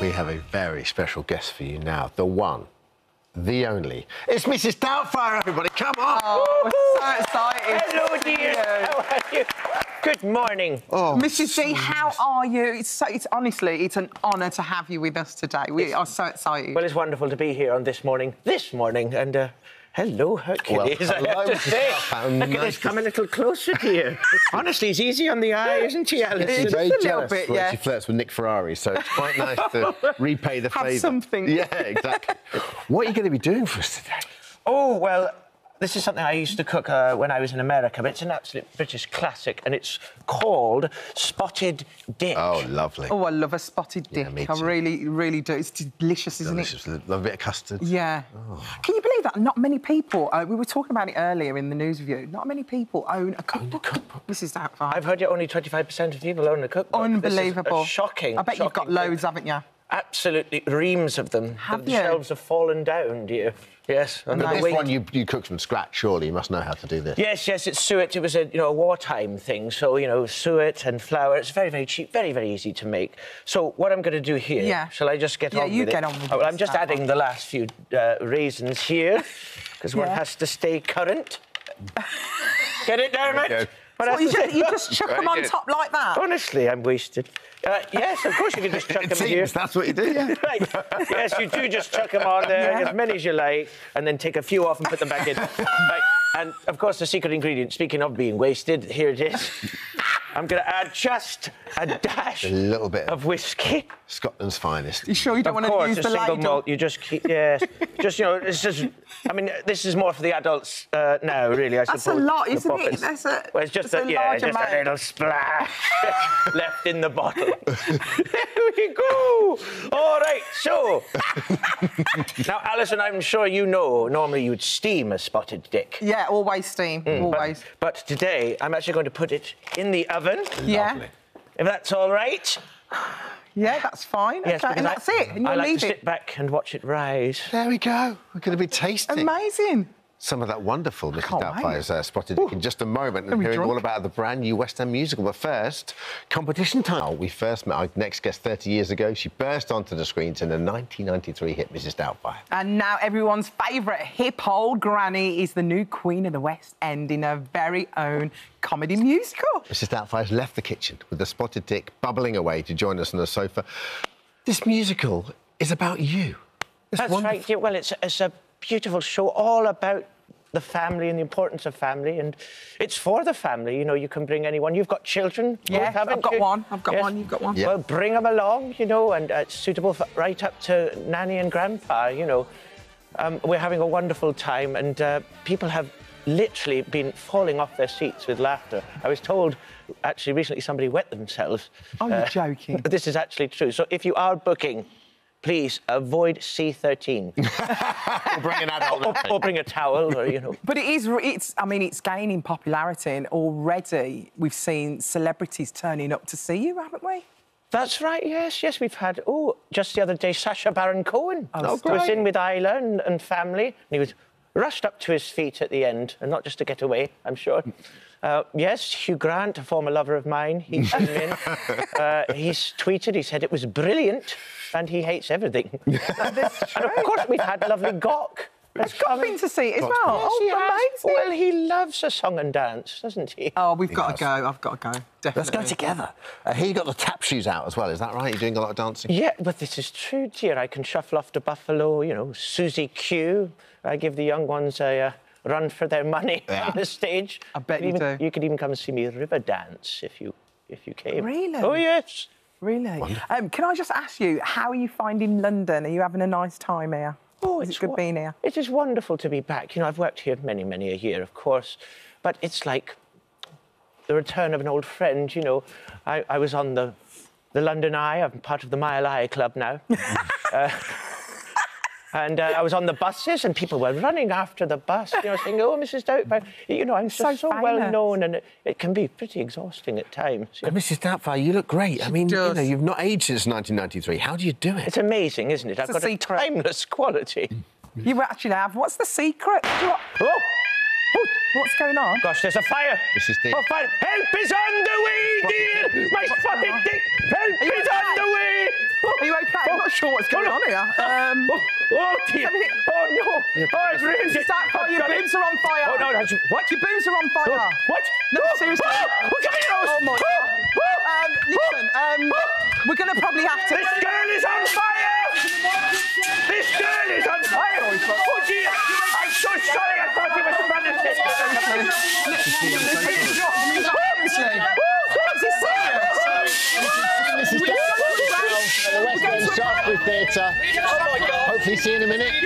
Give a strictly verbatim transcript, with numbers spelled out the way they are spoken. We have a very special guest for you now. The one, the only. It's Missus Doubtfire, everybody. Come on. Oh, we're so excited. Hello, dear. How are you? Good morning. Oh, Missus D, how are you? It's, so, it's honestly, it's an honour to have you with us today. We it's, are so excited. Well, it's wonderful to be here on This Morning. This morning, and uh, hello, Hercules. Well, hello, I have to say, look at this, come a little closer to you. Honestly, he's easy on the eye, isn't he, Alison? He's very just a jealous little bit, yeah. She flirts with Nick Ferrari, so it's quite nice to repay the favour. Have something. Yeah, exactly. What are you going to be doing for us today? Oh, well, this is something I used to cook uh, when I was in America, but it's an absolute British classic, and it's called Spotted Dick. Oh, lovely. Oh, I love a Spotted Dick. Yeah, me too. I really, really do. It's delicious, isn't delicious. it? Love a bit of custard. Yeah. Oh. Can you believe that? Not many people... Uh, we were talking about it earlier in the news review. Not many people own a cookbook. cookbook. Missus Doubtfire. I've heard you only twenty-five percent of people own a cookbook. Unbelievable. This is shocking. I bet shocking you've got loads, book. haven't you? Absolutely reams of them. Have the you? shelves have fallen down, dear. Yes. And this weight. one you, you cooked from scratch, surely. You must know how to do this. Yes, yes, it's suet. It was a, you know, a wartime thing, so, you know, suet and flour. It's very, very cheap, very, very easy to make. So what I'm going to do here... Yeah. Shall I just get yeah, on with it? Yeah, you get on with it. Oh, well, I'm just adding the last few uh, raisins here, because yeah. one has to stay current. Get it, Dermot? Well, you, just, you just chuck them on top like that? Honestly, I'm wasted. Uh, yes, of course you can just chuck them seems, here. That's what you do, yeah. Right. Yes, you do just chuck them on there, yeah. as many as you like, and then take a few off and put them back in. Right. And, of course, the secret ingredient, speaking of being wasted, here it is. I'm going to add just a dash a little bit of whiskey. Scotland's finest. You sure you don't of want course, to use the ladle? Of course, a single malt. You just keep... Yes. Just, you know, it's just... I mean, this is more for the adults uh, now, really, I suppose. That's a lot, isn't it? That's a, well, it's just that, yeah, just amount. a little splash left in the bottle. There we go! All right, so... Now, Alison, I'm sure you know, normally you'd steam a Spotted Dick. Yeah, always steam, mm, always. But, but today, I'm actually going to put it in the oven. Yeah. Lovely. If that's all right... Yeah, that's fine. Yes, okay. And that's I, it. And you I like leave to it. sit back and watch it rise. There we go. We're going to be tasting amazing some of that wonderful Missus Doubtfire's uh, Spotted Dick in just a moment, and hearing drunk? all about the brand new West End musical. But first, competition time. We first met our next guest thirty years ago. She burst onto the screens in the nineteen ninety-three hit Missus Doubtfire. And now everyone's favourite hip old granny is the new Queen of the West End in her very own comedy musical. Missus Doubtfire's left the kitchen with the Spotted Dick bubbling away to join us on the sofa. This musical is about you. It's That's wonderful. right. Yeah, well, it's, it's a beautiful show all about the family and the importance of family, and it's for the family. You know, you can bring anyone. You've got children. Yeah, I've got you? one. I've got yes. one. You've got one. Yeah. Well, bring them along, you know, and uh, it's suitable for right up to nanny and grandpa, you know. Um, we're having a wonderful time, and uh, people have literally been falling off their seats with laughter. I was told, actually, recently somebody wet themselves. Oh, you're uh, joking. But this is actually true. So if you are booking, please avoid C thirteen. Or bring an adult. Or, or bring a towel, or, you know. But it is, it's, I mean, it's gaining popularity, and already we've seen celebrities turning up to see you, haven't we? That's right, yes, yes, we've had... Oh, just the other day, Sacha Baron Cohen oh, was in with Isla and, and family, and he was rushed up to his feet at the end, and not just to get away, I'm sure. Uh, yes, Hugh Grant, a former lover of mine, he came in. Uh, he's tweeted, he said it was brilliant, and he hates everything. That's true. And of course, we've had lovely Gok. That's got been to see it as well. Oh, yes, he amazing. Well, he loves a song and dance, doesn't he? Oh, we've he got does. to go. I've got to go. Definitely. Let's go together. Uh, he got the tap shoes out as well. Is that right? You're doing a lot of dancing. Yeah, but this is true, dear. I can shuffle off to Buffalo. You know, Susie Q. I give the young ones a uh, run for their money yeah. on the stage. I bet you, you even, do. You could even come and see me river dance if you if you came. Really? Oh yes. Really? Um, can I just ask you, how are you finding London? Are you having a nice time here? Oh, it's, it's good being here. It is wonderful to be back. You know, I've worked here many, many a year, of course, but it's like the return of an old friend. You know, I, I was on the the London Eye. I'm part of the Mile Eye Club now. uh, And uh, I was on the buses, and people were running after the bus. You know, saying, "Oh, Missus Doubtfire, you know, I'm so, just so well known," and it, it can be pretty exhausting at times. You know? Missus Doubtfire, you look great. She I mean, does. you know, you've not aged since nineteen ninety-three. How do you do it? It's amazing, isn't it? It's I've a got secret. a timeless quality. You actually have. What's the secret? Oh. Oh, what's going on? Gosh, there's a fire. Missus D. Oh, fire! Help is on the way, dear. My Spotted Dick. Help is on the way. Are you okay? I'm not sure what's going oh, on here. Um, oh, oh, dear. Oh, no. Yeah. Oh, I've ruined it. Stop, oh, your boobs are on fire. Oh, no, no. What? Your boobs are on fire. Oh, what? No, oh, seriously. Oh, oh, come here, Rose. Oh, my God. Oh, um, listen, um, oh, we're going to probably have to... This girl is on fire! This girl is on fire! Oh, dear. I'm so sorry. I thought it was the brother's sister. Seriously. This is serious. This is West End Shaftesbury Theatre. Oh my God. Hopefully see you in a minute.